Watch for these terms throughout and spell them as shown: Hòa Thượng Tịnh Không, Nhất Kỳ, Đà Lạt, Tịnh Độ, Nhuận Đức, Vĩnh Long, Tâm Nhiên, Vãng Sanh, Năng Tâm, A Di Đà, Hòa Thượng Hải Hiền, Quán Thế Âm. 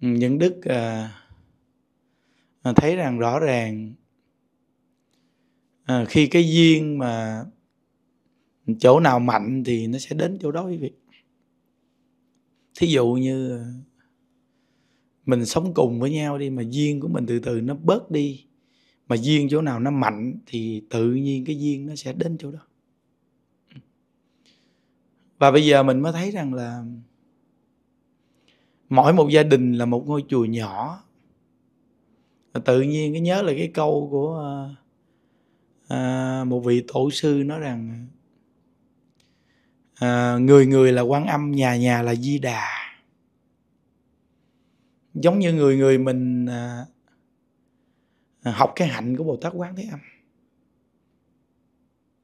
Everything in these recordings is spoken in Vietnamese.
Nhuận Đức thấy rằng rõ ràng khi cái duyên mà chỗ nào mạnh thì nó sẽ đến chỗ đó quý vị. Thí dụ như mình sống cùng với nhau đi, mà duyên của mình từ từ nó bớt đi, mà duyên chỗ nào nó mạnh thì tự nhiên cái duyên nó sẽ đến chỗ đó. Và bây giờ mình mới thấy rằng là mỗi một gia đình là một ngôi chùa nhỏ. Và tự nhiên cái nhớ là cái câu của một vị tổ sư nói rằng người người là Quan Âm, nhà nhà là Di Đà. Giống như người người mình học cái hạnh của Bồ Tát Quán Thế Âm,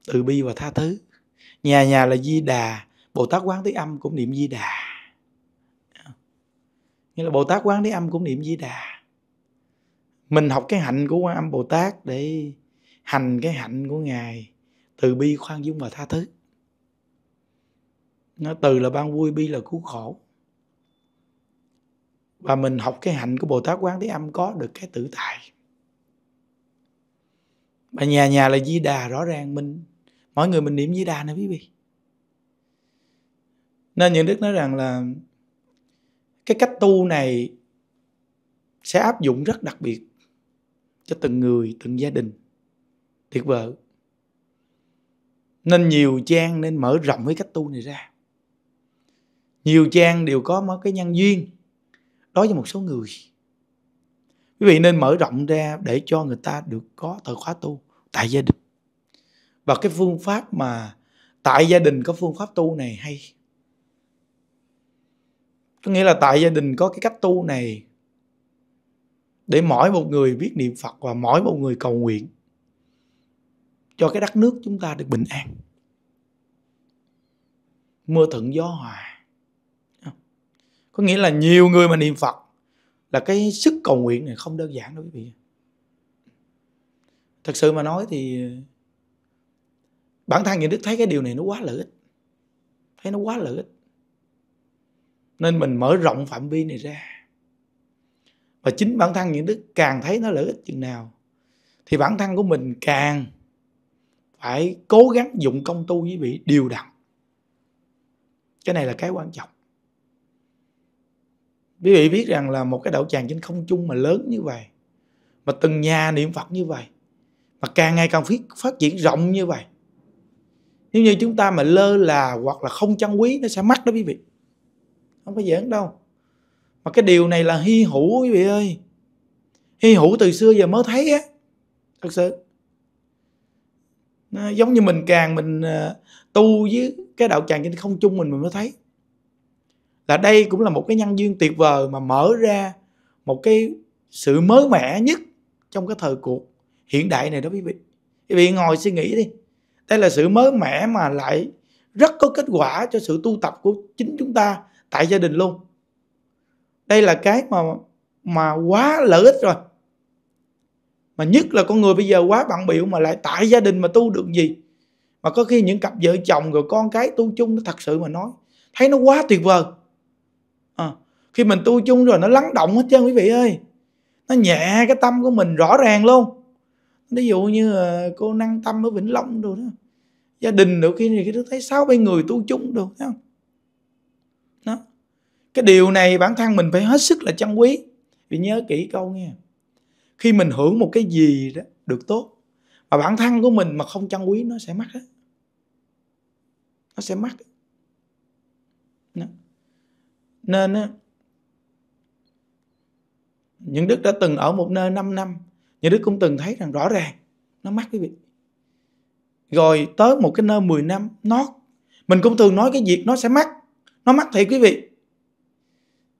từ bi và tha thứ. Nhà nhà là Di Đà, Bồ Tát Quán Thế Âm cũng niệm Di Đà. Nghĩa là Bồ Tát Quán Thế Âm cũng niệm Di Đà. Mình học cái hạnh của Quan Âm Bồ Tát để hành cái hạnh của Ngài, từ bi, khoan dung và tha thứ. Nó từ là ban vui, bi là cứu khổ. Và mình học cái hạnh của Bồ Tát Quán Thế Âm có được cái tự tại. Và nhà nhà là Di Đà, rõ ràng mình mỗi người mình niệm Di Đà nè quý vị. Nên Nhuận Đức nói rằng là cái cách tu này sẽ áp dụng rất đặc biệt cho từng người, từng gia đình. Tuyệt vời. Nên nhiều trang nên mở rộng cái cách tu này ra. Nhiều trang đều có một cái nhân duyên đối với một số người. Quý vị nên mở rộng ra để cho người ta được có thời khóa tu tại gia đình. Và cái phương pháp mà tại gia đình có phương pháp tu này hay. Có nghĩa là tại gia đình có cái cách tu này để mỗi một người biết niệm Phật và mỗi một người cầu nguyện cho cái đất nước chúng ta được bình an, mưa thuận gió hòa. Có nghĩa là nhiều người mà niệm Phật là cái sức cầu nguyện này không đơn giản đâu quý vị. Thật sự mà nói thì bản thân Nhuận Đức thấy cái điều này nó quá lợi ích. Thấy nó quá lợi ích. Nên mình mở rộng phạm vi này ra. Và chính bản thân Nhuận Đức càng thấy nó lợi ích chừng nào thì bản thân của mình càng phải cố gắng dụng công tu với vị điều đặn. Cái này là cái quan trọng. Quý vị biết rằng là một cái đạo tràng trên không trung mà lớn như vậy, mà từng nhà niệm Phật như vậy, mà càng ngày càng phát triển rộng như vậy, nếu như chúng ta mà lơ là hoặc là không trân quý nó sẽ mất đó quý vị. Không có giỡn đâu. Mà cái điều này là hy hữu quý vị ơi. Hy hữu từ xưa giờ mới thấy á. Thật sự. Nó giống như mình càng mình tu với cái đạo tràng trên không trung mình mới thấy. Là đây cũng là một cái nhân duyên tuyệt vời mà mở ra một cái sự mới mẻ nhất trong cái thời cuộc hiện đại này đó quý vị. Quý vị ngồi suy nghĩ đi. Đây là sự mới mẻ mà lại rất có kết quả cho sự tu tập của chính chúng ta tại gia đình luôn. Đây là cái mà quá lợi ích rồi. Mà nhất là con người bây giờ quá bận bịu mà lại tại gia đình mà tu được gì. Mà có khi những cặp vợ chồng rồi con cái tu chung nó thật sự mà nói thấy nó quá tuyệt vời. Khi mình tu chung rồi nó lắng động hết trơn quý vị ơi. Nó nhẹ cái tâm của mình rõ ràng luôn. Ví dụ như cô Năng Tâm ở Vĩnh Long đồ đó. Gia đình đôi khi thì tôi thấy 6-7 người tu chung đồ đó. Đó. Cái điều này bản thân mình phải hết sức là trân quý. Vì nhớ kỹ câu nghe. Khi mình hưởng một cái gì đó được tốt mà bản thân của mình mà không trân quý nó sẽ mất hết. Nó sẽ mất. Đó. Nên những Đức đã từng ở một nơi 5 năm. Nhuận Đức cũng từng thấy rằng rõ ràng nó mắc quý vị. Rồi tới một cái nơi 10 năm nó, mình cũng thường nói cái việc nó sẽ mắc. Nó mắc thiệt quý vị.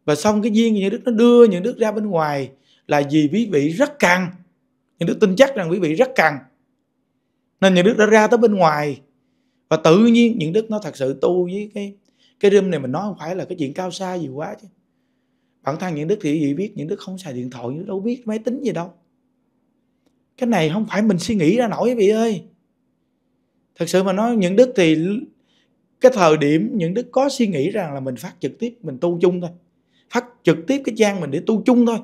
Và xong cái duyên Nhuận Đức nó đưa Nhuận Đức ra bên ngoài là vì quý vị rất cần. Nhuận Đức tin chắc rằng quý vị rất cần. Nên Nhuận Đức đã ra tới bên ngoài. Và tự nhiên Nhuận Đức nó thật sự tu với cái room này mình nói không phải là cái chuyện cao xa gì quá chứ. Bản thân Nhuận Đức thì quý vị biết Nhuận Đức không xài điện thoại, Nhuận Đức đâu biết máy tính gì đâu. Cái này không phải mình suy nghĩ ra nổi quý vị ơi. Thật sự mà nói Nhuận Đức thì cái thời điểm Nhuận Đức có suy nghĩ rằng là mình phát trực tiếp, mình tu chung thôi. phát trực tiếp cái trang mình để tu chung thôi.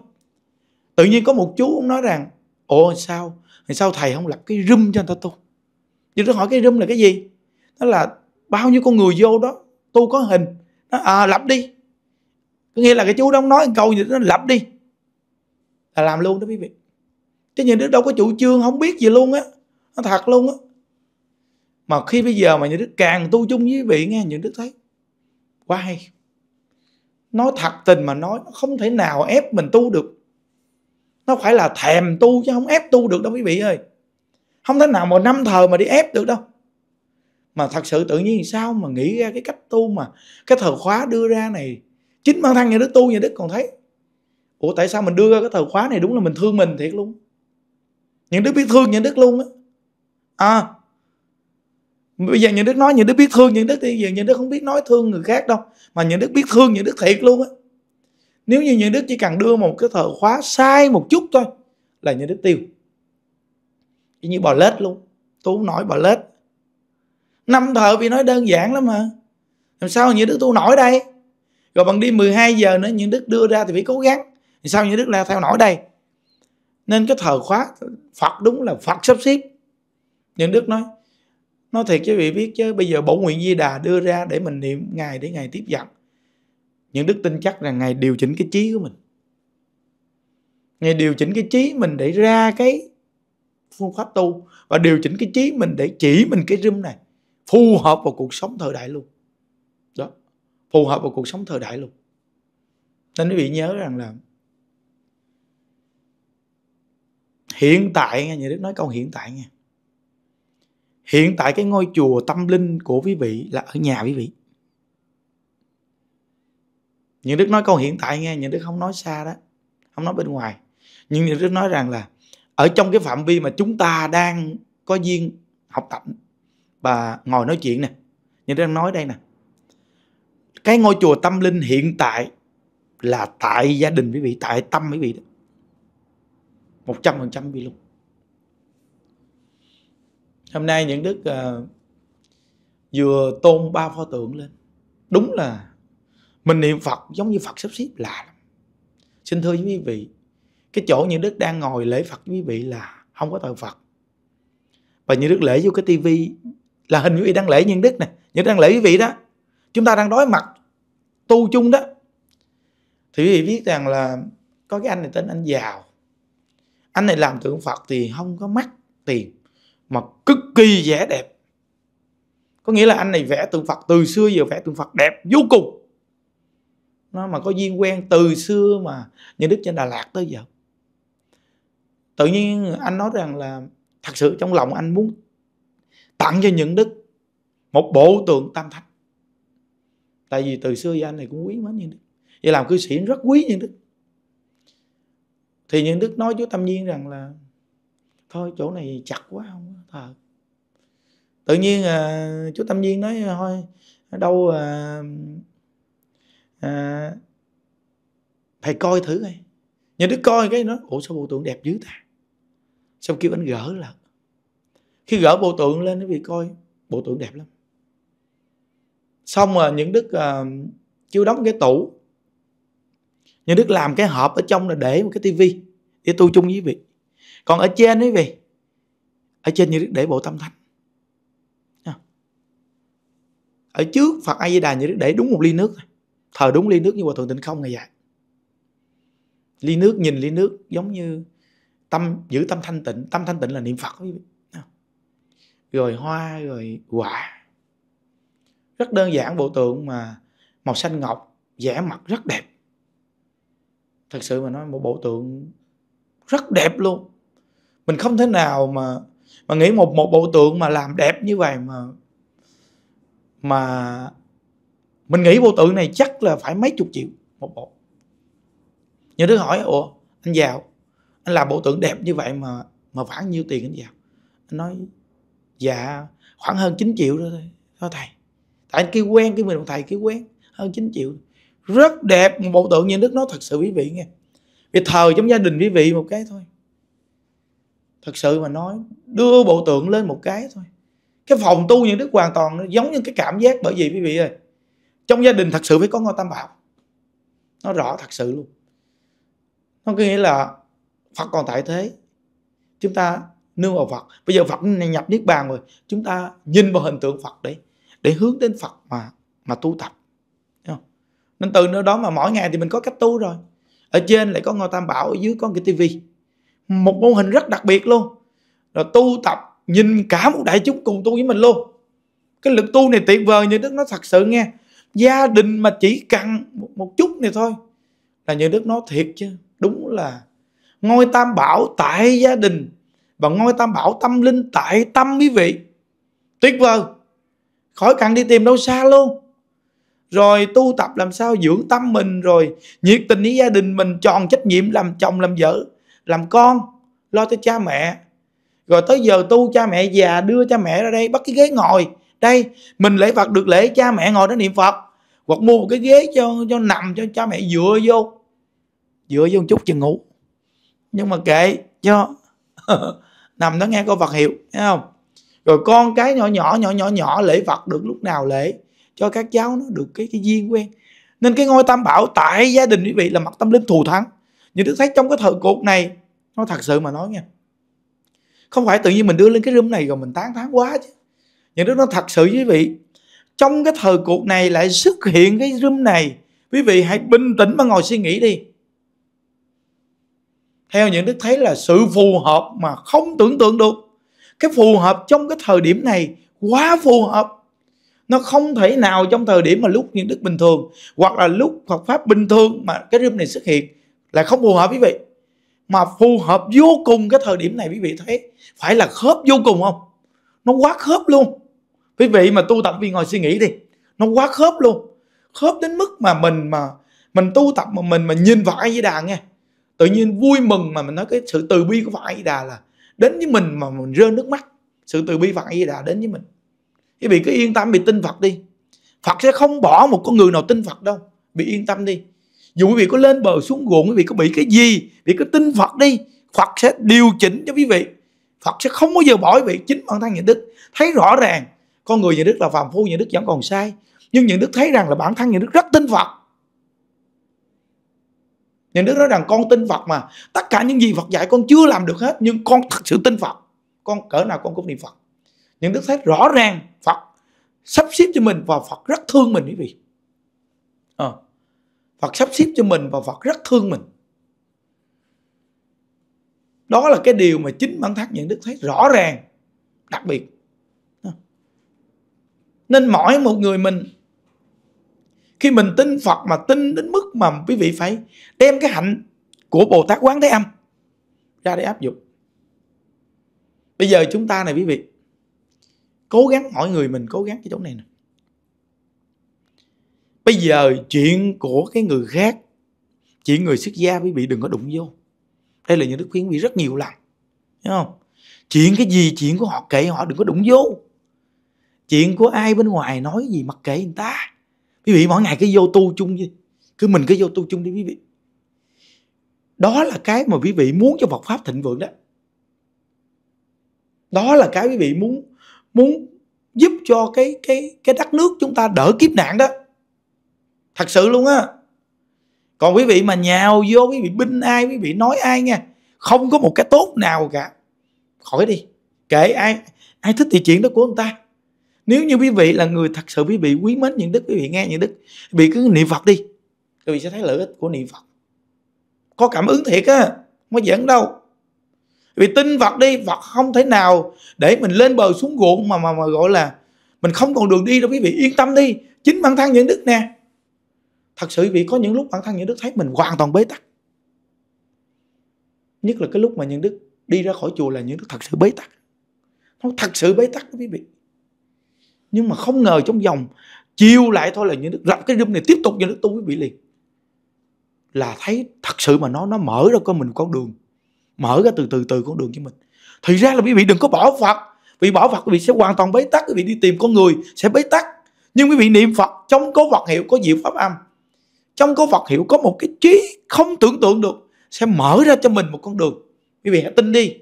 Tự nhiên có một chú ông nói rằng: ồ sao thầy không lập cái room cho người ta tu? Nhưng tôi hỏi cái room là cái gì? Đó là bao nhiêu con người vô đó, tu có hình. Nó lập đi. Có nghĩa là cái chú đó nói một câu gì đó, lập đi là làm luôn đó quý vị. Chứ Nhuận Đức đâu có chủ trương, không biết gì luôn á. Nó thật luôn á. Mà khi bây giờ mà Nhuận Đức càng tu chung với quý vị nghe, Nhuận Đức thấy quá hay. Nói thật tình mà nói, không thể nào ép mình tu được. Nó phải là thèm tu chứ không ép tu được đâu quý vị ơi. Không thể nào mà năm thờ mà đi ép được đâu. Mà thật sự tự nhiên sao mà nghĩ ra cái cách tu mà cái thời khóa đưa ra này. Chính bản thân Nhuận Đức tu, Nhuận Đức còn thấy ủa tại sao mình đưa ra cái thời khóa này, đúng là mình thương mình thiệt luôn. Nhuận Đức biết thương Nhuận Đức luôn á. Bây giờ Nhuận Đức nói Nhuận Đức biết thương Nhuận Đức thì Nhuận Đức không biết nói thương người khác đâu, mà Nhuận Đức biết thương Nhuận Đức thiệt luôn á. Nếu như Nhuận Đức chỉ cần đưa một cái thời khóa sai một chút thôi là Nhuận Đức tiêu. Chỉ như bò lết luôn, tu không nổi bò lết. Năm thợ vì nói đơn giản lắm mà. Làm sao Nhuận Đức tu nổi đây? Rồi bằng đi 12 giờ nữa Nhuận Đức đưa ra thì phải cố gắng. Làm sao Nhuận Đức la theo nổi đây? Nên cái thời khóa Phật đúng là Phật sắp xếp. Nhuận Đức nói thiệt chứ vị biết chứ, bây giờ bổ nguyện Di Đà đưa ra để mình niệm ngày để ngày tiếp dẫn. Nhuận Đức tin chắc rằng Ngài điều chỉnh cái trí của mình. Ngài điều chỉnh cái trí mình để ra cái phương pháp tu, và điều chỉnh cái trí mình để chỉ mình cái room này phù hợp vào cuộc sống thời đại luôn. Đó, phù hợp vào cuộc sống thời đại luôn. Nên quý vị nhớ rằng là hiện tại nghe, Nhuận Đức nói câu hiện tại nghe. Hiện tại cái ngôi chùa tâm linh của quý vị là ở nhà quý vị. Nhuận Đức nói câu hiện tại nghe, Nhuận Đức không nói xa đó, không nói bên ngoài. Nhưng Nhuận Đức nói rằng là ở trong cái phạm vi mà chúng ta đang có duyên học tập và ngồi nói chuyện nè, Nhuận Đức đang nói đây nè. Cái ngôi chùa tâm linh hiện tại là tại gia đình quý vị, tại tâm quý vị đó. 100% quý vị luôn. Hôm nay Nhuận Đức vừa tôn ba pho tượng lên. Đúng là mình niệm Phật giống như Phật sắp xếp lạ lắm. Xin thưa với quý vị, cái chỗ Nhuận Đức đang ngồi lễ Phật với quý vị là không có thờ Phật. Và Nhuận Đức lễ vô cái tivi là hình quý vị đang lễ Nhuận Đức nè, Nhuận Đức đang lễ quý vị đó. Chúng ta đang đối mặt tu chung đó. Thì quý vị biết rằng là có cái anh này tên anh Giàu. Anh này làm tượng Phật thì không có mắc tiền mà cực kỳ vẽ đẹp. Có nghĩa là anh này vẽ tượng Phật từ xưa giờ, vẽ tượng Phật đẹp vô cùng. Nó mà có duyên quen từ xưa mà Nhuận Đức trên Đà Lạt tới giờ. Tự nhiên anh nói rằng là thật sự trong lòng anh muốn tặng cho Nhuận Đức một bộ tượng Tam Thánh. Tại vì từ xưa giờ anh này cũng quý mến Nhuận Đức, vậy làm cư sĩ rất quý Nhuận Đức. Thì Nhuận Đức nói chú Tâm Nhiên rằng là thôi chỗ này chặt quá không thờ. Tự nhiên chú Tâm Nhiên nói thôi đâu thầy coi thử coi. Nhuận Đức coi cái nó ủa sao bộ tượng đẹp dữ ta. Xong kêu anh gỡ là khi gỡ bộ tượng lên nó bị coi bộ tượng đẹp lắm. Xong rồi Nhuận Đức chưa đóng cái tủ, Nhuận Đức làm cái hộp ở trong là để một cái tivi để tu chung với vị. Còn ở trên quý vị, ở trên Nhuận Đức để bộ Tam Thánh. Ở trước Phật A Di Đà Nhuận Đức để đúng một ly nước, thờ đúng ly nước như Hòa Thượng Tịnh Không ngày dạy. Ly nước, nhìn ly nước giống như tâm, giữ tâm thanh tịnh. Tâm thanh tịnh là niệm Phật quý vị. Rồi hoa, rồi quả. Rất đơn giản bộ tượng mà màu xanh ngọc, vẽ mặt rất đẹp. Thật sự mà nói một bộ tượng rất đẹp luôn. Mình không thể nào mà nghĩ một bộ tượng mà làm đẹp như vậy mà mình nghĩ bộ tượng này chắc là phải mấy chục triệu một bộ. Nhuận Đức hỏi ủa anh Giàu, anh làm bộ tượng đẹp như vậy mà khoảng nhiêu tiền anh Giàu? Anh nói dạ khoảng hơn 9 triệu đó thôi thầy. Tại anh kêu quen, cái mình thầy kêu quen hơn 9 triệu. Rất đẹp một bộ tượng. Nhuận Đức nói thật sự quý vị nghe, vì thờ trong gia đình quý vị một cái thôi. Thật sự mà nói đưa bộ tượng lên một cái thôi, cái phòng tu Nhuận Đức hoàn toàn nó giống như cái cảm giác. Bởi vì quý vị ơi, trong gia đình thật sự phải có ngôi Tam Bảo. nó rõ thật sự luôn. Nó có nghĩa là Phật còn tại thế, chúng ta nương vào Phật. Bây giờ Phật này nhập Niết Bàn rồi, chúng ta nhìn vào hình tượng Phật để hướng đến Phật mà tu tập. Thấy không? Nên từ nơi đó mà mỗi ngày thì mình có cách tu rồi. Ở trên lại có ngôi Tam Bảo, ở dưới có cái tivi, một mô hình rất đặc biệt luôn. Rồi tu tập nhìn cả một đại chúng cùng tu với mình luôn. Cái lực tu này tuyệt vời, như Đức nó thật sự nghe. Gia đình mà chỉ cần một chút này thôi là như Đức nó thiệt chứ. Đúng là ngôi Tam Bảo tại gia đình và ngôi Tam Bảo tâm linh tại tâm quý vị. Tuyệt vời, khỏi cần đi tìm đâu xa luôn. Rồi tu tập làm sao dưỡng tâm mình, rồi nhiệt tình với gia đình mình, tròn trách nhiệm làm chồng, làm vợ, làm con, lo cho cha mẹ. Rồi tới giờ tu, cha mẹ già đưa cha mẹ ra đây, bắt cái ghế ngồi đây, mình lễ Phật được lễ cha mẹ ngồi đó niệm Phật, hoặc mua một cái ghế cho nằm cho cha mẹ dựa vô một chút chừng ngủ, nhưng mà kệ cho nằm đó nghe câu Phật hiệu, thấy không? Rồi con cái nhỏ nhỏ lễ Phật được lúc nào lễ, cho các cháu nó được cái duyên quen. Nên cái ngôi Tam Bảo tại gia đình quý vị là mặt tâm linh thù thắng. Nhưng tôi thấy trong cái thời cuộc này, nó thật sự mà nói nha, không phải tự nhiên mình đưa lên cái room này rồi mình tán thán quá chứ. Những đứa nó thật sự với quý vị, trong cái thời cuộc này lại xuất hiện cái room này, quý vị hãy bình tĩnh mà ngồi suy nghĩ đi. Theo những Đức thấy là sự phù hợp mà không tưởng tượng được. Cái phù hợp trong cái thời điểm này quá phù hợp. Nó không thể nào trong thời điểm mà lúc những Đức bình thường, hoặc là lúc Phật Pháp bình thường mà cái room này xuất hiện là không phù hợp quý vị. Mà phù hợp vô cùng cái thời điểm này, quý vị thấy phải là khớp vô cùng không? Nó quá khớp luôn. Quý vị mà tu tập vì ngồi suy nghĩ đi, nó quá khớp luôn. Khớp đến mức mà mình tu tập mà mình nhìn Phật A Di Đà nghe, tự nhiên vui mừng mà mình nói cái sự từ bi của Phật A Di Đà là đến với mình mà mình rơi nước mắt. Sự từ bi Phật A Di Đà đến với mình. Quý vị cứ yên tâm, bị tin Phật đi. Phật sẽ không bỏ một con người nào tin Phật đâu. Bị yên tâm đi. Dù quý vị có lên bờ xuống ruộng, quý vị có bị cái gì, vì cứ tin Phật đi, Phật sẽ điều chỉnh cho quý vị. Phật sẽ không bao giờ bỏ quý vị. Chính bản thân Nhuận Đức thấy rõ ràng con người Nhuận Đức là phàm phu, Nhuận Đức vẫn còn sai, nhưng Nhuận Đức thấy rằng là bản thân Nhuận Đức rất tin Phật. Nhuận Đức nói rằng con tin Phật mà, tất cả những gì Phật dạy con chưa làm được hết, nhưng con thật sự tin Phật, con cỡ nào con cũng niệm Phật. Nhuận Đức thấy rõ ràng Phật sắp xếp cho mình và Phật rất thương mình quý vị. Phật sắp xếp cho mình và Phật rất thương mình. Đó là cái điều mà chính bản thân Nhuận Đức thấy rõ ràng, đặc biệt. Nên mỗi một người mình, khi mình tin Phật mà tin đến mức mà quý vị phải đem cái hạnh của Bồ Tát Quán Thế Âm ra để áp dụng. Bây giờ chúng ta này quý vị, cố gắng mọi người mình cố gắng cái chỗ này nè. Bây giờ chuyện của cái người khác, chuyện người xuất gia quý vị đừng có đụng vô. Đây là những Đức khuyến quý rất nhiều lần, hiểu không? Chuyện cái gì chuyện của họ kệ họ, đừng có đụng vô. Chuyện của ai bên ngoài nói gì mặc kệ người ta. Quý vị mỗi ngày cứ vô tu chung đi, cứ mình cứ vô tu chung đi quý vị. Đó là cái mà quý vị muốn cho Phật Pháp thịnh vượng đó. Đó là cái quý vị muốn giúp cho cái đất nước chúng ta đỡ kiếp nạn đó. Thật sự luôn á. Còn quý vị mà nhào vô, quý vị binh ai, quý vị nói ai nha, không có một cái tốt nào cả. Khỏi đi. Kệ ai thích thì chuyện đó của người ta. Nếu như quý vị là người thật sự quý vị quý mến những Đức, quý vị nghe những Đức, quý vị cứ niệm Phật đi, quý vị sẽ thấy lợi ích của niệm Phật. Có cảm ứng thiệt á, không có giỡn đâu. Quý vị tin Phật đi, Phật không thể nào để mình lên bờ xuống ruộng mà gọi là mình không còn đường đi đâu quý vị. Yên tâm đi. Chính bản thân những Đức nè, thật sự quý vị có những lúc bản thân những Đức thấy mình hoàn toàn bế tắc. Nhất là cái lúc mà những Đức đi ra khỏi chùa là những Đức thật sự bế tắc. Nó thật sự bế tắc quý vị. Nhưng mà không ngờ trong vòng chiều lại thôi là những Đức lập cái room này tiếp tục những Đức tu quý vị liền. Là thấy thật sự mà nó mở ra con mình con đường. Mở ra từ từ con đường cho mình. Thì ra là quý vị đừng có bỏ Phật. Vì bỏ Phật quý vị sẽ hoàn toàn bế tắc. Quý vị đi tìm con người sẽ bế tắc. Nhưng quý vị niệm Phật, trong có Phật hiệu có diệu pháp âm, trong có Phật hiệu có một cái trí không tưởng tượng được, sẽ mở ra cho mình một con đường. Quý vị hãy tin đi.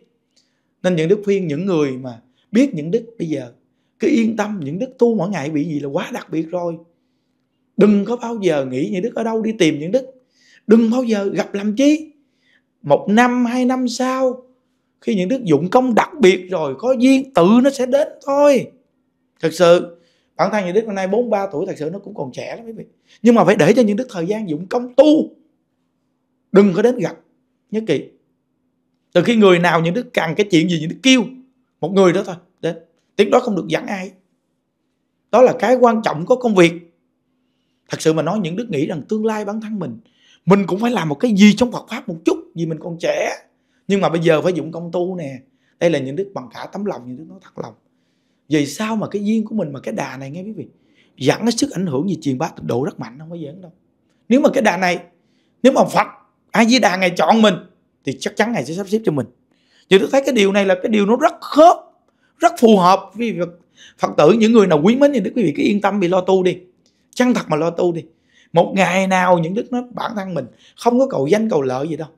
Nên những Đức khuyên những người mà biết những Đức bây giờ cứ yên tâm, những Đức tu mỗi ngày bị gì là quá đặc biệt rồi. Đừng có bao giờ nghĩ những Đức ở đâu đi tìm những Đức. Đừng bao giờ gặp làm chi. 1 năm, 2 năm sau, khi những đức dụng công đặc biệt rồi, có duyên tự nó sẽ đến thôi. Thật sự bản thân những đức hôm nay 43 tuổi, thật sự nó cũng còn trẻ lắm quý vị. Nhưng mà phải để cho những đức thời gian dụng công tu. Đừng có đến gặp Nhất Kỳ. Từ khi người nào những đức cần cái chuyện gì những đức kêu một người đó thôi đến. Tiếng đó không được dẫn ai. Đó là cái quan trọng của công việc. Thật sự mà nói, những đức nghĩ rằng tương lai bản thân mình cũng phải làm một cái gì trong Phật pháp một chút, vì mình còn trẻ. Nhưng mà bây giờ phải dụng công tu nè. Đây là những đức bằng cả tấm lòng, những đức nói thật lòng. Vì sao mà cái duyên của mình, mà cái đà này nghe quý vị, dẫn cái sức ảnh hưởng về truyền bá tịnh độ rất mạnh, không có giỡn đâu. Nếu mà cái đà này, nếu mà Phật A Di Đà Ngài chọn mình, thì chắc chắn Ngài sẽ sắp xếp cho mình. Những đức thấy cái điều này là cái điều nó rất khớp, rất phù hợp. Vì Phật tử, những người nào quý mến những đức, quý vị cứ yên tâm, bị lo tu đi, chân thật mà lo tu đi. Một ngày nào những đức nó bản thân mình không có cầu danh cầu lợi gì đâu.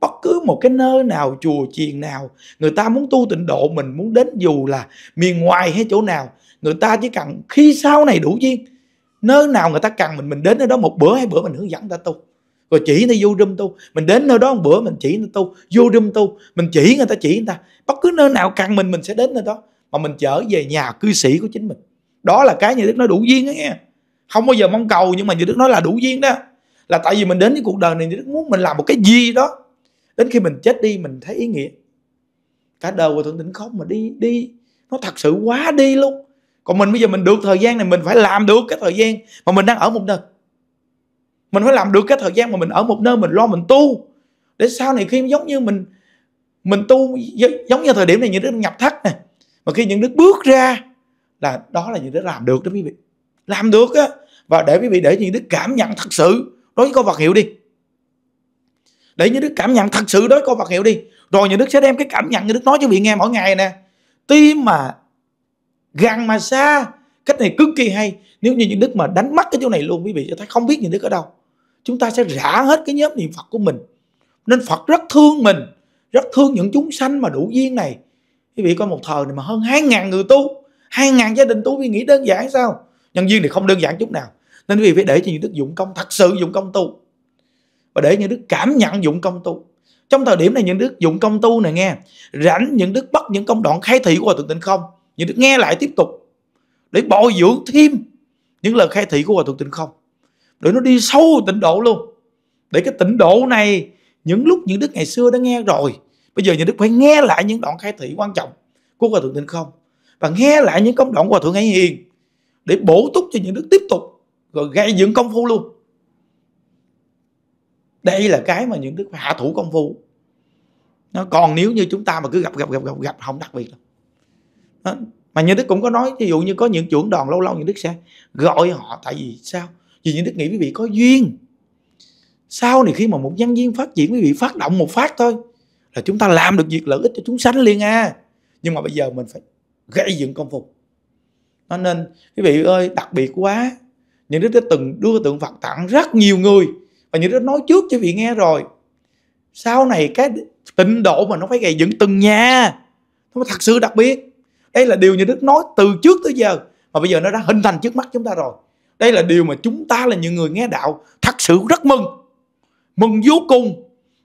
Bất cứ một cái nơi nào, chùa chiền nào, người ta muốn tu tịnh độ, mình muốn đến dù là miền ngoài hay chỗ nào, người ta chỉ cần khi sau này đủ duyên, nơi nào người ta cần mình đến nơi đó một bữa, 2 bữa mình hướng dẫn người ta tu, rồi chỉ người ta vô room tu. Mình đến nơi đó một bữa mình chỉ người ta tu, vô room tu, mình chỉ người ta, bất cứ nơi nào cần mình sẽ đến nơi đó, mà mình trở về nhà cư sĩ của chính mình. Đó là cái như Đức nói đủ duyên đó nghe. Không bao giờ mong cầu, nhưng mà như Đức nói là đủ duyên đó. Là tại vì mình đến với cuộc đời này, như Đức muốn mình làm một cái gì đó, đến khi mình chết đi mình thấy ý nghĩa. Cả đời Hòa Thượng Tịnh Không mà đi nó thật sự quá đi luôn. Còn mình bây giờ mình được thời gian này, mình phải làm được cái thời gian mà mình đang ở một nơi. Mình phải làm được cái thời gian mà mình ở một nơi, mình lo mình tu, để sau này khi giống như mình tu, giống như thời điểm này như Đức nhập thất này, mà khi những Đức bước ra là đó là những Đức làm được đó quý vị. Làm được á. Và để quý vị, để những Đức cảm nhận thật sự đối với câu vật hiệu đi. Để những Đức cảm nhận thật sự đối với câu vật hiệu đi. Rồi những Đức sẽ đem cái cảm nhận như Đức nói cho vị nghe mỗi ngày nè. Tim mà gần mà xa, cách này cực kỳ hay. Nếu như những Đức mà đánh mất cái chỗ này luôn, quý vị sẽ thấy không biết những Đức ở đâu. Chúng ta sẽ rã hết cái nhóm niệm Phật của mình. Nên Phật rất thương mình, rất thương những chúng sanh mà đủ duyên này. Quý vị coi một thời này mà hơn 2.000 người tu, 2.000 gia đình tu, quý vị nghĩ đơn giản sao? Nhân duyên thì không đơn giản chút nào. Nên quý vị phải để cho những Đức dụng công, thật sự dụng công tu, và để những Đức cảm nhận dụng công tu. Trong thời điểm này những Đức dụng công tu này nghe, rảnh những Đức bắt những công đoạn khai thị của Hòa Thượng Tịnh Không, những Đức nghe lại tiếp tục, để bồi dưỡng thêm những lời khai thị của Hòa Thượng Tịnh Không, để nó đi sâu tịnh độ luôn. Để cái tịnh độ này, những lúc những Đức ngày xưa đã nghe rồi, bây giờ những Đức phải nghe lại những đoạn khai thị quan trọng của Hòa Thượng Tịnh Không, và nghe lại những công đoạn của Hòa Thượng Hải Hiền, để bổ túc cho những Đức tiếp tục, rồi gây dựng công phu luôn. Đây là cái mà những Đức phải hạ thủ công phu. Còn nếu như chúng ta mà cứ gặp không đặc biệt đâu. Mà những Đức cũng có nói, ví dụ như có những trưởng đoàn lâu lâu những Đức sẽ gọi họ. Tại vì sao? Vì những Đức nghĩ quý vị có duyên. Sau này khi mà một nhân viên phát triển, quý vị phát động một phát thôi là chúng ta làm được việc lợi ích cho chúng sanh liền à. Nhưng mà bây giờ mình phải gây dựng công phu. Nên quý vị ơi, đặc biệt quá, những Đức đã từng đưa tượng Phật tặng rất nhiều người, và những Đức nói trước cho quý vị nghe rồi. Sau này cái tịnh độ mà nó phải gây dựng từng nhà, nó thật sự đặc biệt. Đây là điều những Đức nói từ trước tới giờ, mà bây giờ nó đã hình thành trước mắt chúng ta rồi. Đây là điều mà chúng ta là những người nghe đạo thật sự rất mừng. Mừng vô cùng.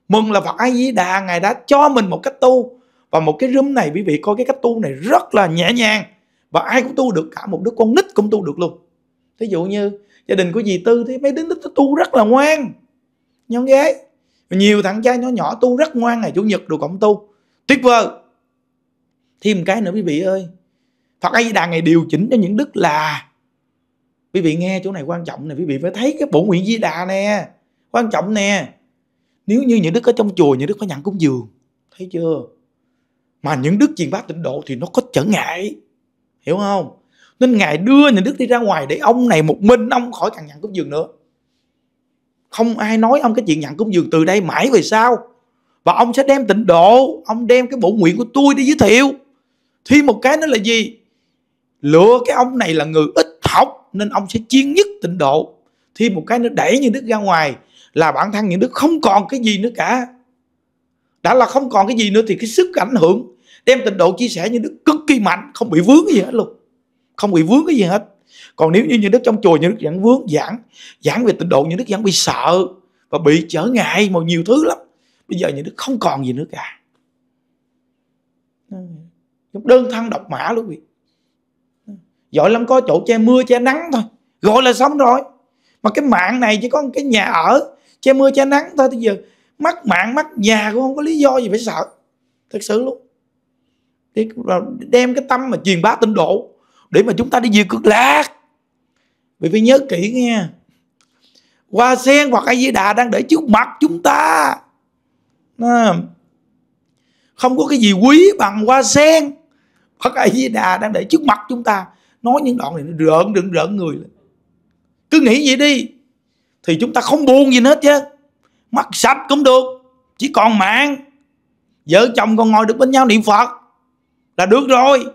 Mừng là Phật A Di Đà Ngài đã cho mình một cách tu. Và một cái room này quý vị coi, cái cách tu này rất là nhẹ nhàng, và ai cũng tu được, cả một đứa con nít cũng tu được luôn. Thí dụ như gia đình của dì Tư thì mấy đứa nít tu rất là ngoan, nhón ghế. Nhiều thằng trai nhỏ tu rất ngoan, ngày chủ nhật đồ cộng tu. Tuyệt vời. Thêm một cái nữa quý vị ơi, Phật A Di Đà Ngài điều chỉnh cho những Đức là, quý vị nghe chỗ này quan trọng này, quý vị phải thấy cái bổ nguyện Di Đà nè, quan trọng nè. Nếu như những Đức ở trong chùa, những Đức có nhận cúng dường, thấy chưa? Mà những Đức truyền bá tịnh độ thì nó có trở ngại, hiểu không? Nên Ngài đưa những Đức đi ra ngoài, để ông này một mình ông khỏi cần nhận cúng dường nữa. Không ai nói ông cái chuyện nhận cúng dường từ đây mãi về sau. Và ông sẽ đem tịnh độ, ông đem cái bổ nguyện của tôi đi giới thiệu. Thêm một cái nữa là gì? Lựa cái ông này là người ít học, nên ông sẽ chuyên nhất tịnh độ. Thêm một cái nữa đẩy những Đức ra ngoài, là bản thân những Đức không còn cái gì nữa cả. Đã là không còn cái gì nữa thì cái sức ảnh hưởng đem tịnh độ chia sẻ như Đức cực kỳ mạnh, không bị vướng cái gì hết luôn. Không bị vướng cái gì hết. Còn nếu như Đức trong chùa, như Đức vẫn vướng giảng về tịnh độ, như Đức vẫn bị sợ. và bị trở ngại mà nhiều thứ lắm. Bây giờ Nhuận Đức không còn gì nữa cả, đơn thân độc mã luôn vậy. Giỏi lắm có chỗ che mưa che nắng thôi, gọi là sống rồi. Mà cái mạng này chỉ có cái nhà ở che mưa che nắng thôi, bây giờ mắc mạng mắc nhà cũng không có lý do gì phải sợ, thật sự luôn. Thì đem cái tâm mà truyền bá tịnh độ để mà chúng ta đi về cực lạc. Vì phải nhớ kỹ nghe, hoa sen hoặc A Di Đà đang để trước mặt chúng ta, không có cái gì quý bằng hoa sen hoặc A Di Đà đang để trước mặt chúng ta. Nói những đoạn này nó rợn người lên. Cứ nghĩ vậy đi thì chúng ta không buồn gì hết chứ. Mắt sạch cũng được, chỉ còn mạng, vợ chồng còn ngồi được bên nhau niệm Phật là được rồi.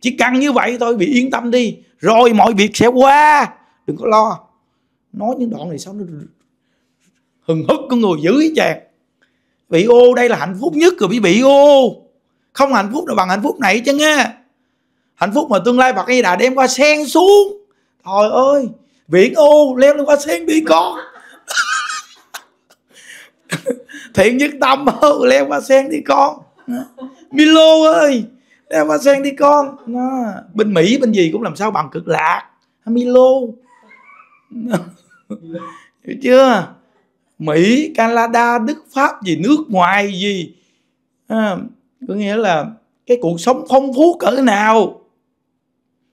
Chỉ cần như vậy thôi, vì yên tâm đi, rồi mọi việc sẽ qua, đừng có lo. Nói những đoạn này sao nó hừng hức con người dữ vậy chàng. Vị ô đây là hạnh phúc nhất rồi, bị ô. Không hạnh phúc nào bằng hạnh phúc này chứ nghe. Hạnh phúc mà tương lai Phật A Di Đà đem qua sen xuống, trời ơi, viễn ô leo lên qua sen đi con. Thiện nhất tâm ơi, leo qua sen đi con. Milo ơi, leo qua sen đi con. Bên Mỹ bên gì cũng làm sao bằng cực lạc Milo. Hiểu chưa? Mỹ, Canada, Đức, Pháp gì, nước ngoài gì, có nghĩa là cái cuộc sống phong phú cỡ nào,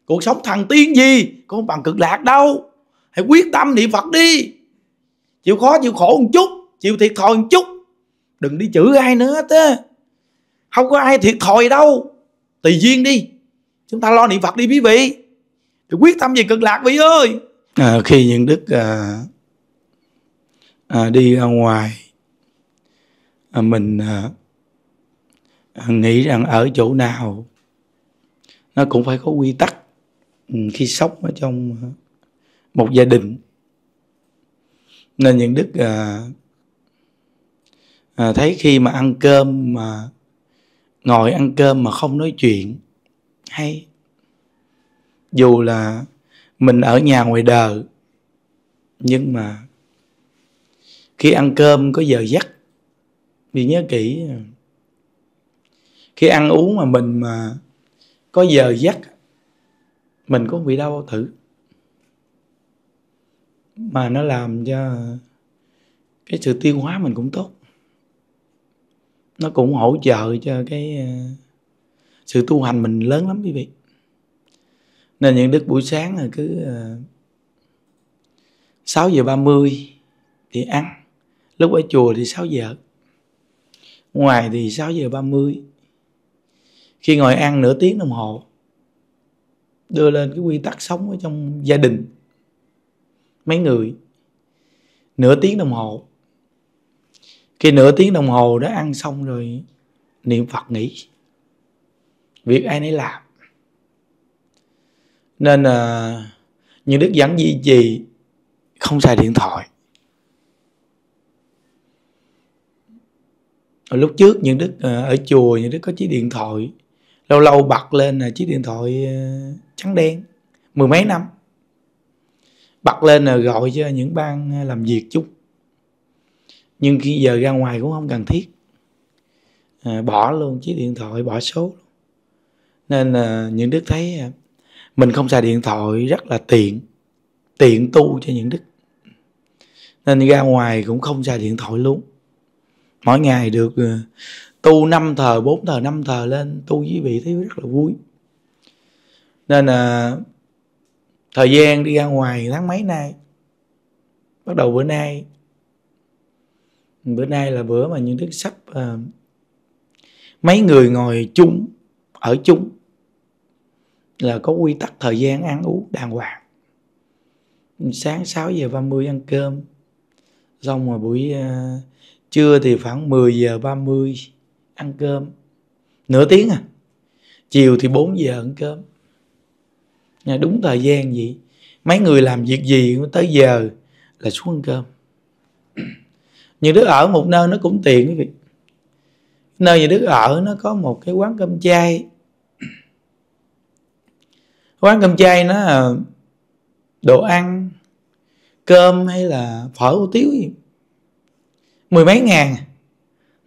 cuộc sống thần tiên gì cũng không bằng cực lạc đâu. Hãy quyết tâm niệm Phật đi, chịu khó chịu khổ một chút, chịu thiệt thòi một chút, đừng đi chửi ai nữa hết á. Không có ai thiệt thòi đâu, tùy duyên đi. Chúng ta lo niệm Phật đi quý vị, thì quyết tâm về cực lạc quý ơi. Khi Nhuận Đức đi ra ngoài, mình nghĩ rằng ở chỗ nào nó cũng phải có quy tắc. Khi sống ở trong một gia đình, nên Nhuận Đức thấy khi mà ăn cơm, mà ngồi ăn cơm mà không nói chuyện hay. Dù là mình ở nhà ngoài đời, nhưng mà khi ăn cơm có giờ giấc. Vì nhớ kỹ, khi ăn uống mà mình mà có giờ giấc, mình cũng bị đau bao tử. Mà nó làm cho cái sự tiêu hóa mình cũng tốt, nó cũng hỗ trợ cho cái sự tu hành mình lớn lắm quý vị. Nên những Đức buổi sáng là cứ 6:30 thì ăn. Lúc ở chùa thì 6 giờ, ngoài thì 6:30. Khi ngồi ăn nửa tiếng đồng hồ, đưa lên cái quy tắc sống ở trong gia đình mấy người, nửa tiếng đồng hồ. Khi nửa tiếng đồng hồ đã ăn xong rồi, niệm Phật nghỉ, việc ai nấy làm. Nên Nhuận Đức vẫn duy trì không xài điện thoại. Ở lúc trước Nhuận Đức ở chùa, Nhuận Đức có chiếc điện thoại, lâu lâu bật lên là chiếc điện thoại trắng đen, mười mấy năm. Bật lên là gọi cho những ban làm việc chung. Nhưng khi giờ ra ngoài cũng không cần thiết, bỏ luôn chiếc điện thoại, bỏ số. Nên Nhuận Đức thấy mình không xài điện thoại rất là tiện, tiện tu cho Nhuận Đức. Nên ra ngoài cũng không xài điện thoại luôn. Mỗi ngày được tu 4 thờ, 5 thờ lên tu, quý vị thấy rất là vui. Nên là thời gian đi ra ngoài tháng mấy nay, bắt đầu bữa nay. Bữa nay là bữa mà Nhuận Đức sắp mấy người ngồi chung, ở chung là có quy tắc thời gian ăn uống đàng hoàng. Sáng 6:30 ăn cơm, xong rồi buổi trưa thì khoảng 10:30 ăn cơm, nửa tiếng à. Chiều thì 4 giờ ăn cơm. Đúng thời gian vậy. Mấy người làm việc gì cũng tới giờ là xuống ăn cơm. Nhuận Đức ở một nơi nó cũng tiện quý vị. Nơi Nhuận Đức ở nó có một cái quán cơm chay. Quán cơm chay nó đồ ăn cơm hay là phở hủ tiếu gì, 10 mấy ngàn.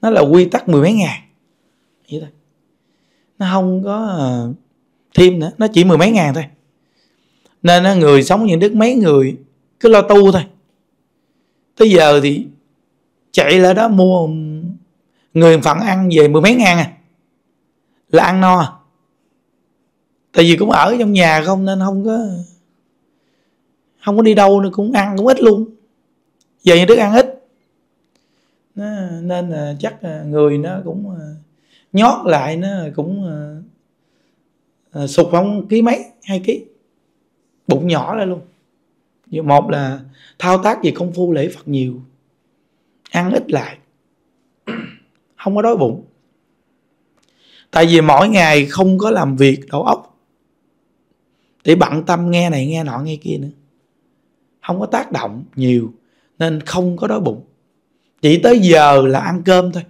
Nó là quy tắc 10 mấy ngàn vậy thôi, nó không có thêm nữa, nó chỉ 10 mấy ngàn thôi. Nên người sống những đức mấy người cứ lo tu thôi. Tới giờ thì chạy lại đó mua người phận ăn về 10 mấy ngàn à, là ăn no à. Tại vì cũng ở trong nhà không nên không có đi đâu nữa, cũng ăn cũng ít luôn. Giờ những đức ăn ít nó, nên là chắc người nó cũng nhót lại, nó cũng sụt không ký mấy, 2 ký, bụng nhỏ ra luôn. Một là thao tác về công phu lễ Phật nhiều, ăn ít lại, không có đói bụng. Tại vì mỗi ngày không có làm việc đầu óc để bận tâm nghe này nghe nọ nghe kia nữa, không có tác động nhiều nên không có đói bụng. Chỉ tới giờ là ăn cơm thôi,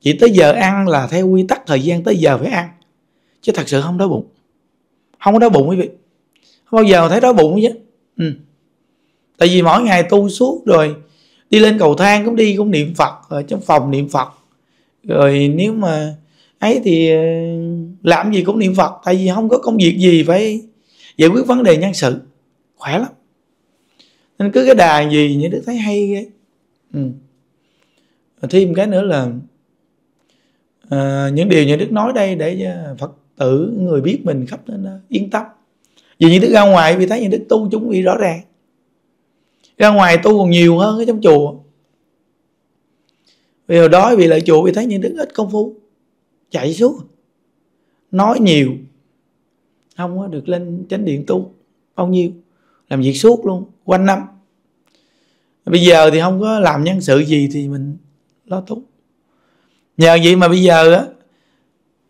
chỉ tới giờ ăn là theo quy tắc thời gian tới giờ phải ăn, chứ thật sự không đói bụng. Không có đói bụng quý vị, không bao giờ thấy đói bụng chứ. Tại vì mỗi ngày tu suốt rồi, đi lên cầu thang cũng đi, cũng niệm Phật, ở trong phòng niệm Phật. Rồi nếu mà ấy thì làm gì cũng niệm Phật, tại vì không có công việc gì phải giải quyết vấn đề nhân sự, khỏe lắm. Nên cứ cái đà gì những đứa thấy hay ghê. Thêm cái nữa là những điều những Đức nói đây để Phật tử người biết mình khắp nên yên tâm. Vì những Đức ra ngoài vì thấy những Đức tu chúng bị rõ ràng, ra ngoài tu còn nhiều hơn ở trong chùa. Vì hồi đó vì lại chùa vì thấy những Đức ít công phu, chạy suốt, nói nhiều, không có được lên chánh điện tu bao nhiêu, làm việc suốt luôn quanh năm. Bây giờ thì không có làm nhân sự gì thì mình lo tu. Nhờ vậy mà bây giờ á,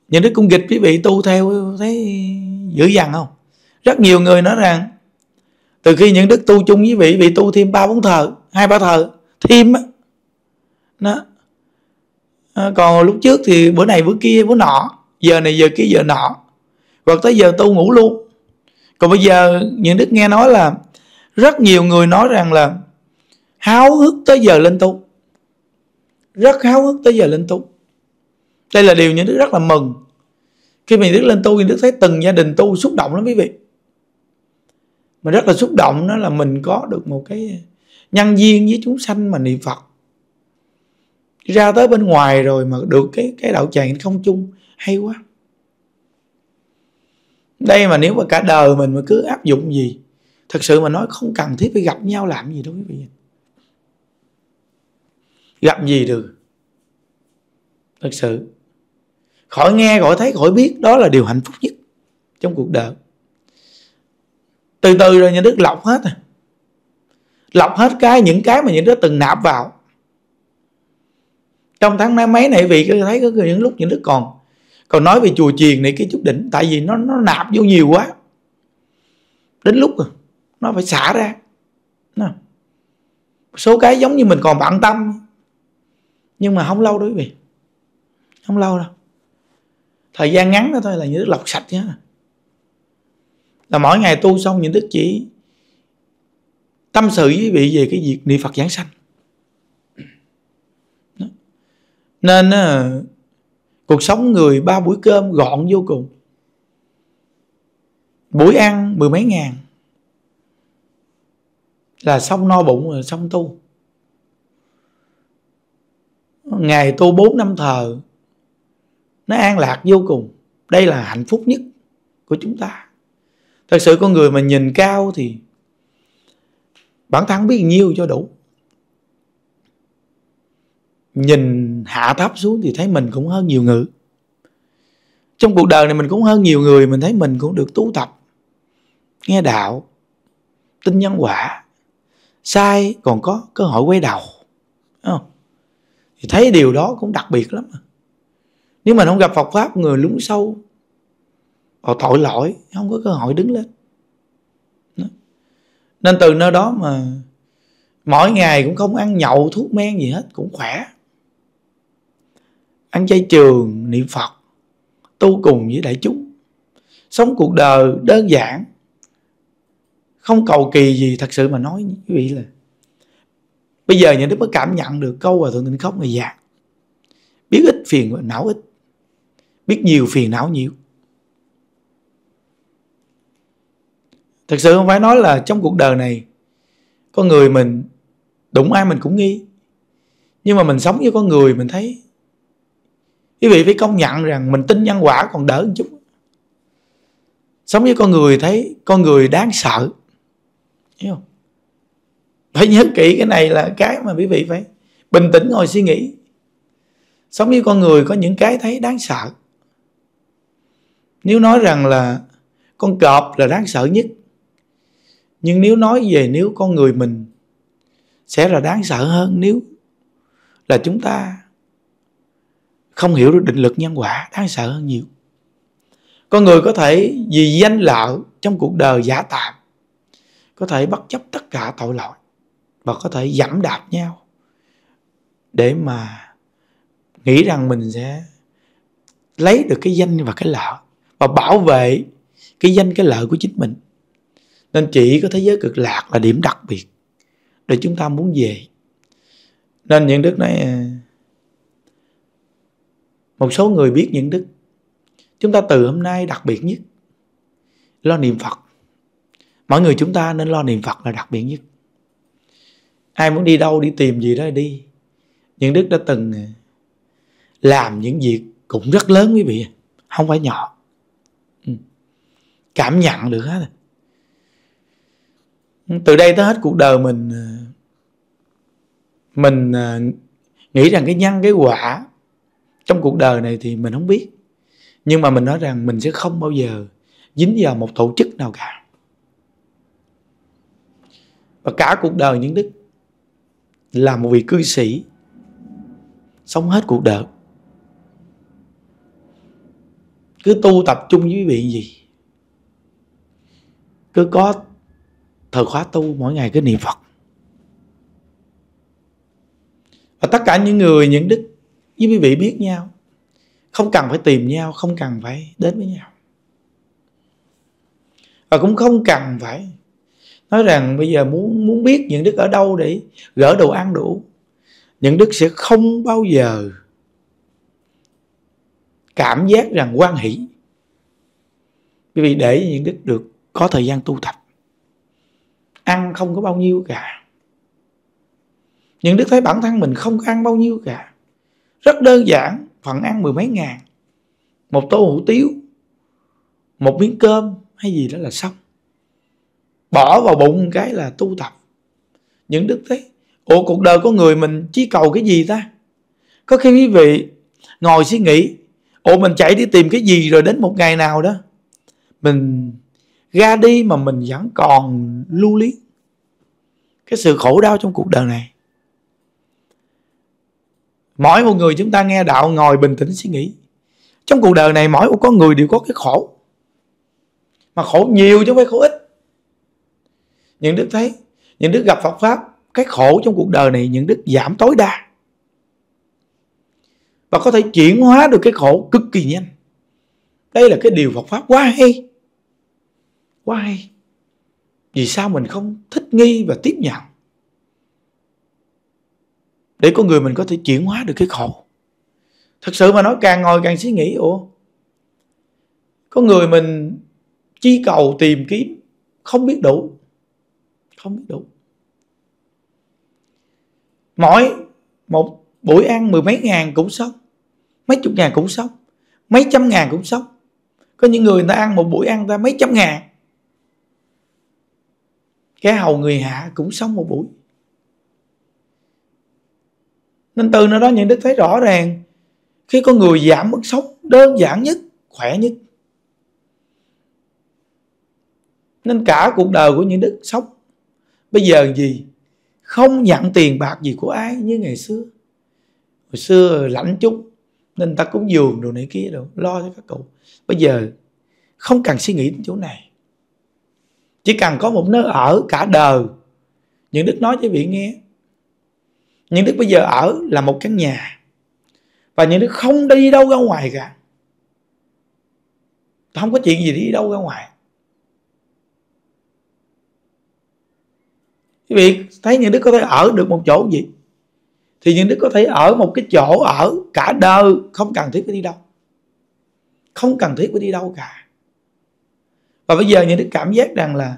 những Đức cung kịch quý vị tu theo thấy dữ dằn không? Rất nhiều người nói rằng từ khi những Đức tu chung với vị, vị tu thêm 3-4 thờ, 2-3 thờ thêm đó. Còn lúc trước thì bữa này bữa kia bữa nọ, giờ này giờ kia giờ nọ, hoặc tới giờ tu ngủ luôn. Còn bây giờ những Đức nghe nói là rất nhiều người nói rằng là háo hức tới giờ lên tu, rất háo hức tới giờ lên tu. Đây là điều những Đức rất là mừng. Khi mình Đức lên tu, những Đức thấy từng gia đình tu xúc động lắm quý vị, mà rất là xúc động. Đó là mình có được một cái nhân duyên với chúng sanh mà niệm Phật, ra tới bên ngoài rồi mà được cái đạo tràng không chung, hay quá. Đây mà nếu mà cả đời mình mà cứ áp dụng gì, thật sự mà nói không cần thiết phải gặp nhau làm gì đâu quý vị. Gặp gì được, thật sự khỏi nghe, khỏi thấy, khỏi biết, đó là điều hạnh phúc nhất trong cuộc đời. Từ từ rồi nhà Đức lọc hết, lọc hết những cái mà những Đức từng nạp vào. Trong tháng năm mấy này vị thấy có những lúc những Đức còn nói về chùa chiền này cái chút đỉnh, tại vì nó nạp vô nhiều quá, đến lúc rồi nó phải xả ra. Số cái giống như mình còn bận tâm, nhưng mà không lâu đâu quý vị, không lâu đâu, thời gian ngắn đó thôi là những Đức lọc sạch nhá. Là mỗi ngày tu xong những Đức chỉ tâm sự với vị về cái việc niệm Phật giảng sanh. Nên cuộc sống người 3 buổi cơm gọn vô cùng, buổi ăn 10 mấy ngàn là xong, no bụng rồi xong tu. Ngày tu 4-5 thờ nó an lạc vô cùng. Đây là hạnh phúc nhất của chúng ta. Thật sự con người mà nhìn cao thì bản thân biết nhiêu cho đủ, nhìn hạ thấp xuống thì thấy mình cũng hơn nhiều người. Trong cuộc đời này mình cũng hơn nhiều người, mình thấy mình cũng được tu tập, nghe đạo, tin nhân quả, sai còn có cơ hội quay đầu, đúng không? Thì thấy điều đó cũng đặc biệt lắm. Nếu mình không gặp Phật pháp, người lún sâu họ tội lỗi, không có cơ hội đứng lên. Nên từ nơi đó mà mỗi ngày cũng không ăn nhậu thuốc men gì hết, cũng khỏe. Ăn chay trường, niệm Phật, tu cùng với đại chúng, sống cuộc đời đơn giản, Không cầu kỳ gì, thật sự mà nói quý vị là bây giờ những Đức mới cảm nhận được câu Hòa Thượng Tịnh Không là dạ. Biết ít phiền não ít, biết nhiều phiền não nhiều. Thật sự không phải nói là trong cuộc đời này con người mình đụng ai mình cũng nghi, nhưng mà mình sống với con người mình thấy, quý vị phải công nhận rằng mình tin nhân quả còn đỡ một chút. Sống với con người thấy con người đáng sợ, hiểu không? Phải nhớ kỹ cái này là cái mà quý vị phải bình tĩnh ngồi suy nghĩ. Sống với con người có những cái thấy đáng sợ. Nếu nói rằng là con cọp là đáng sợ nhất, nhưng nếu nói về nếu con người mình sẽ là đáng sợ hơn nếu là chúng ta không hiểu được định luật nhân quả, đáng sợ hơn nhiều. Con người có thể vì danh lợi trong cuộc đời giả tạm, có thể bất chấp tất cả tội lỗi, và có thể giẫm đạp nhau để mà nghĩ rằng mình sẽ lấy được cái danh và cái lợi, và bảo vệ cái danh cái lợi của chính mình. Nên chỉ có thế giới cực lạc là điểm đặc biệt để chúng ta muốn về. Nên Nhuận Đức nói, một số người biết Nhuận Đức, chúng ta từ hôm nay đặc biệt nhất lo niệm Phật. Mọi người chúng ta nên lo niệm Phật là đặc biệt nhất. Ai muốn đi đâu, đi tìm gì đó đi. Nhuận Đức đã từng làm những việc cũng rất lớn quý vị, không phải nhỏ. Cảm nhận được hết. Từ đây tới hết cuộc đời mình, mình nghĩ rằng cái nhân cái quả trong cuộc đời này thì mình không biết, nhưng mà mình nói rằng mình sẽ không bao giờ dính vào một tổ chức nào cả. Và cả cuộc đời Nhuận Đức là một vị cư sĩ, sống hết cuộc đời cứ tu tập chung với quý vị gì, cứ có thời khóa tu mỗi ngày cứ niệm Phật. Và tất cả những người Nhuận Đức với quý vị biết nhau, không cần phải tìm nhau, không cần phải đến với nhau, và cũng không cần phải nói rằng bây giờ muốn biết Nhuận Đức ở đâu để gỡ đồ ăn đủ. Nhuận Đức sẽ không bao giờ cảm giác rằng hoan hỷ, bởi vì để Nhuận Đức được có thời gian tu tập, ăn không có bao nhiêu cả. Nhuận Đức thấy bản thân mình không ăn bao nhiêu cả, rất đơn giản, phần ăn 10 mấy ngàn, một tô hủ tiếu, một miếng cơm hay gì đó là xong, bỏ vào bụng cái là tu tập. Nhuận Đức thấy, ủa cuộc đời của người mình chỉ cầu cái gì ta? Có khi quý vị ngồi suy nghĩ, ủa mình chạy đi tìm cái gì rồi đến một ngày nào đó mình ra đi mà mình vẫn còn lưu luyến cái sự khổ đau trong cuộc đời này. Mỗi một người chúng ta nghe đạo ngồi bình tĩnh suy nghĩ, trong cuộc đời này mỗi một con người đều có cái khổ, mà khổ nhiều chứ không phải khổ ít. Nhuận Đức thấy, Nhuận Đức gặp Phật Pháp, cái khổ trong cuộc đời này Nhuận Đức giảm tối đa, và có thể chuyển hóa được cái khổ cực kỳ nhanh. Đây là cái điều Phật Pháp quá hay, quá hay. Vì sao mình không thích nghi và tiếp nhận để con người mình có thể chuyển hóa được cái khổ? Thật sự mà nói càng ngồi càng suy nghĩ, ủa con người mình chi cầu tìm kiếm không biết đủ, không biết đủ. Mỗi một buổi ăn 10 mấy ngàn cũng sống, mấy chục ngàn cũng sống, mấy trăm ngàn cũng sống. Có những người ta ăn một buổi ăn ta mấy trăm ngàn. Cái hầu người hạ cũng sống một buổi. Nên từ nơi đó Nhuận Đức thấy rõ ràng, khi con người giảm mức sống đơn giản nhất, khỏe nhất. Nên cả cuộc đời của Nhuận Đức sống bây giờ gì không nhận tiền bạc gì của ai như ngày xưa. Hồi xưa lãnh chút nên ta cúng dường đồ này kia đồ, lo cho các cụ. Bây giờ không cần suy nghĩ đến chỗ này, chỉ cần có một nơi ở cả đời. Nhuận Đức nói cho vị nghe, Nhuận Đức bây giờ ở là một căn nhà, và Nhuận Đức không đi đâu ra ngoài cả. Không có chuyện gì đi đâu ra ngoài. Quý vị thấy Nhuận Đức có thể ở được một chỗ gì, thì Nhuận Đức có thể ở một cái chỗ ở cả đời, không cần thiết phải đi đâu, không cần thiết phải đi đâu cả. Và bây giờ Nhuận Đức cảm giác rằng là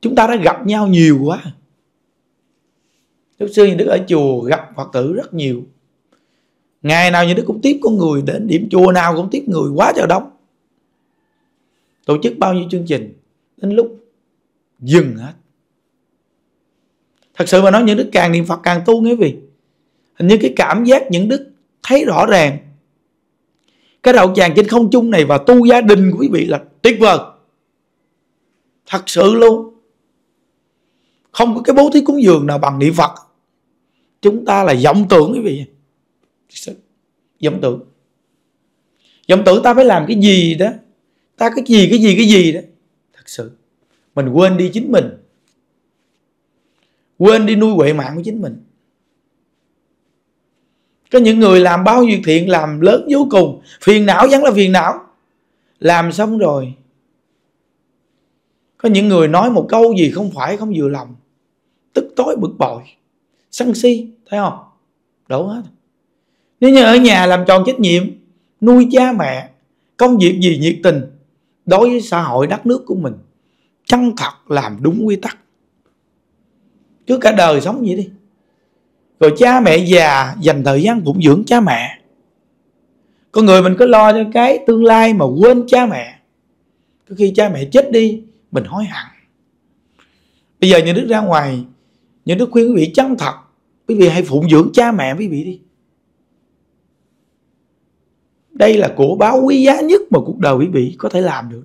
chúng ta đã gặp nhau nhiều quá. Lúc xưa Nhuận Đức ở chùa gặp Phật tử rất nhiều, ngày nào Nhuận Đức cũng tiếp con người, đến điểm chùa nào cũng tiếp người quá trời đông, tổ chức bao nhiêu chương trình, đến lúc dừng hết. Thật sự mà nói, Nhuận Đức càng niệm Phật càng tu. Nghĩa vì hình như cái cảm giác Nhuận Đức thấy rõ ràng cái đạo tràng trên không trung này và tu gia đình của quý vị là tuyệt vời, thật sự luôn. Không có cái bố thí cúng dường nào bằng niệm Phật. Chúng ta là vọng tưởng quý vị, vọng tưởng. Vọng tưởng ta phải làm cái gì đó, ta cái gì đó. Thật sự mình quên đi chính mình, quên đi nuôi huệ mạng của chính mình. Có những người làm bao nhiêu thiện, làm lớn vô cùng, phiền não vẫn là phiền não. Làm xong rồi có những người nói một câu gì không phải, không vừa lòng, tức tối, bực bội, sân si, thấy không? Đổ hết. Nếu như ở nhà làm tròn trách nhiệm, nuôi cha mẹ, công việc gì nhiệt tình, đối với xã hội đất nước của mình chân thật, làm đúng quy tắc, cứ cả đời sống vậy đi. Rồi cha mẹ già dành thời gian phụng dưỡng cha mẹ. Con người mình cứ lo cho cái tương lai mà quên cha mẹ, có khi cha mẹ chết đi mình hối hận. Bây giờ Nhuận Đức ra ngoài, Nhuận Đức khuyên quý vị chân thật, quý vị hãy phụng dưỡng cha mẹ quý vị đi. Đây là của báo quý giá nhất mà cuộc đời quý vị có thể làm được.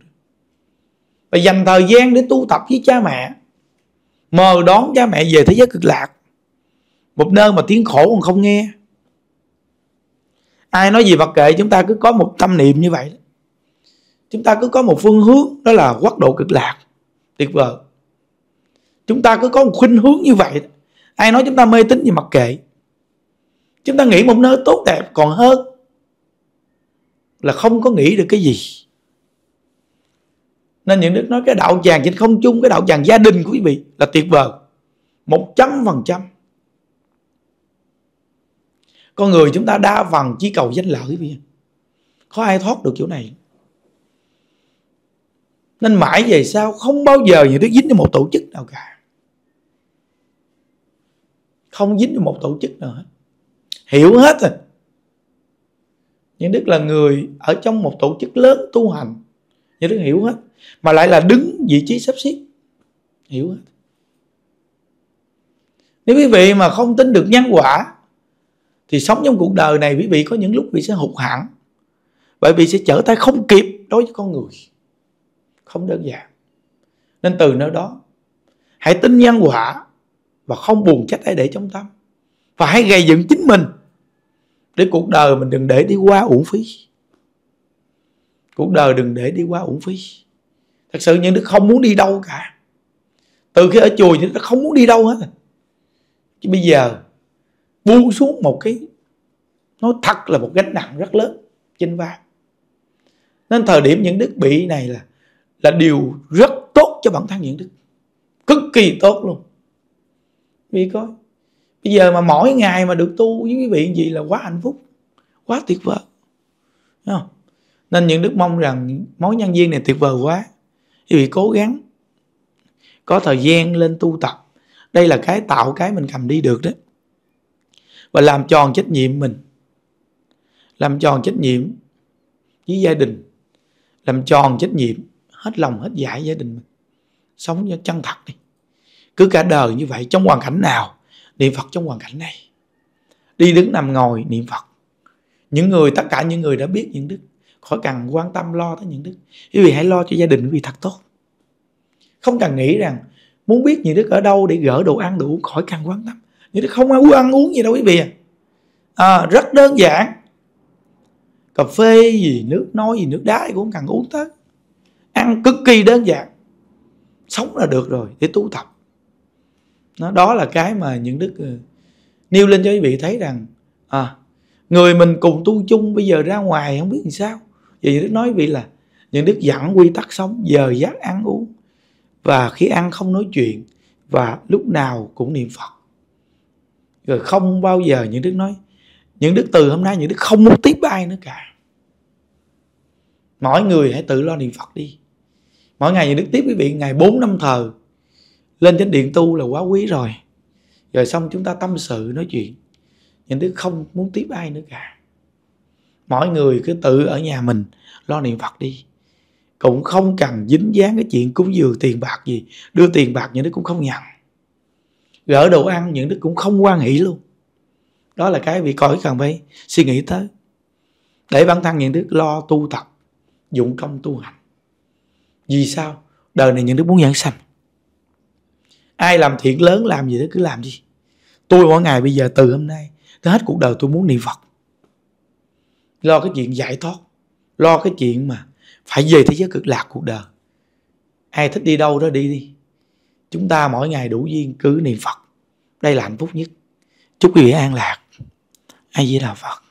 Và dành thời gian để tu tập với cha mẹ, mời đón cha mẹ về thế giới cực lạc, một nơi mà tiếng khổ còn không nghe. Ai nói gì mặc kệ, chúng ta cứ có một tâm niệm như vậy, chúng ta cứ có một phương hướng, đó là quốc độ cực lạc tuyệt vời. Chúng ta cứ có một khuynh hướng như vậy. Ai nói chúng ta mê tín gì mặc kệ, chúng ta nghĩ một nơi tốt đẹp còn hơn là không có nghĩ được cái gì. Nên Nhuận Đức nói cái đạo tràng trên không trung, cái đạo tràng gia đình của quý vị là tuyệt vời 100%. Con người chúng ta đa phần chỉ cầu danh lợi quý vị, có ai thoát được chỗ này. Nên mãi về sau không bao giờ Nhuận Đức dính cho một tổ chức nào cả, không dính cho một tổ chức nào hết, hiểu hết rồi. Nhuận Đức là người ở trong một tổ chức lớn tu hành, Nhuận Đức hiểu hết, mà lại là đứng vị trí sắp xếp, hiểu hết. Nếu quý vị mà không tin được nhân quả thì sống trong cuộc đời này, quý vị có những lúc quý vị sẽ hụt hẳn, bởi vì sẽ trở tay không kịp đối với con người, không đơn giản. Nên từ nơi đó hãy tin nhân quả và không buồn trách ai để trong tâm, và hãy gây dựng chính mình để cuộc đời mình đừng để đi qua uổng phí. Cuộc đời đừng để đi qua uổng phí. Thật sự Nhuận Đức không muốn đi đâu cả. Từ khi ở chùa Nhuận Đức không muốn đi đâu hết. Chứ bây giờ buông xuống một cái, nó thật là một gánh nặng rất lớn trên vai. Nên thời điểm Nhuận Đức bị này là điều rất tốt cho bản thân Nhuận Đức, cực kỳ tốt luôn. Vì coi bây giờ mà mỗi ngày mà được tu với quý vị gì là quá hạnh phúc, quá tuyệt vời, đúng không? Nên Nhuận Đức mong rằng mối nhân duyên này tuyệt vời quá, quý vị cố gắng có thời gian lên tu tập. Đây là cái tạo cái mình cầm đi được đó. Và làm tròn trách nhiệm mình, làm tròn trách nhiệm với gia đình, làm tròn trách nhiệm hết lòng hết dạ gia đình mình, sống cho chân thật đi. Cứ cả đời như vậy, trong hoàn cảnh nào niệm Phật, trong hoàn cảnh này đi đứng nằm ngồi niệm Phật. Những người, tất cả những người đã biết Nhuận Đức khỏi cần quan tâm lo tới Nhuận Đức, quý vị hãy lo cho gia đình quý vị thật tốt. Không cần nghĩ rằng muốn biết Nhuận Đức ở đâu để gỡ đồ ăn đủ, khỏi cần quan tâm. Nhuận Đức không ăn uống gì đâu quý vị à, rất đơn giản. Cà phê gì, nước nói gì, nước đá gì cũng không cần uống tới, ăn cực kỳ đơn giản, sống là được rồi để tu tập. Đó là cái mà Nhuận Đức nêu lên cho quý vị thấy rằng người mình cùng tu chung bây giờ ra ngoài không biết làm sao. Vậy Nhuận Đức nói vị là Nhuận Đức dặn quy tắc sống, giờ giấc ăn uống, và khi ăn không nói chuyện, và lúc nào cũng niệm Phật. Rồi không bao giờ những đức nói, những đức từ hôm nay những đức không muốn tiếp ai nữa cả. Mỗi người hãy tự lo niệm Phật đi. Mỗi ngày những đức tiếp quý vị ngày 4-5 thờ lên trên điện tu là quá quý rồi. Rồi xong chúng ta tâm sự nói chuyện. Những đức không muốn tiếp ai nữa cả. Mỗi người cứ tự ở nhà mình lo niệm Phật đi. Cũng không cần dính dáng cái chuyện cúng dường tiền bạc gì. Đưa tiền bạc những đức cũng không nhận. Gỡ đồ ăn những đức cũng không quan hỷ luôn. Đó là cái vị cõi cần phải suy nghĩ tới. Để bản thân những đức lo tu tập, dụng công tu hành. Vì sao? Đời này những đức muốn vãng sanh. Ai làm thiện lớn làm gì đó cứ làm đi. Tôi mỗi ngày bây giờ từ hôm nay tới hết cuộc đời tôi muốn niệm Phật. Lo cái chuyện giải thoát. Lo cái chuyện mà phải về thế giới cực lạc cuộc đời. Ai thích đi đâu đó đi đi. Chúng ta mỗi ngày đủ duyên cứ niệm Phật. Đây là hạnh phúc nhất. Chúc quý vị an lạc. A Di Đà Phật.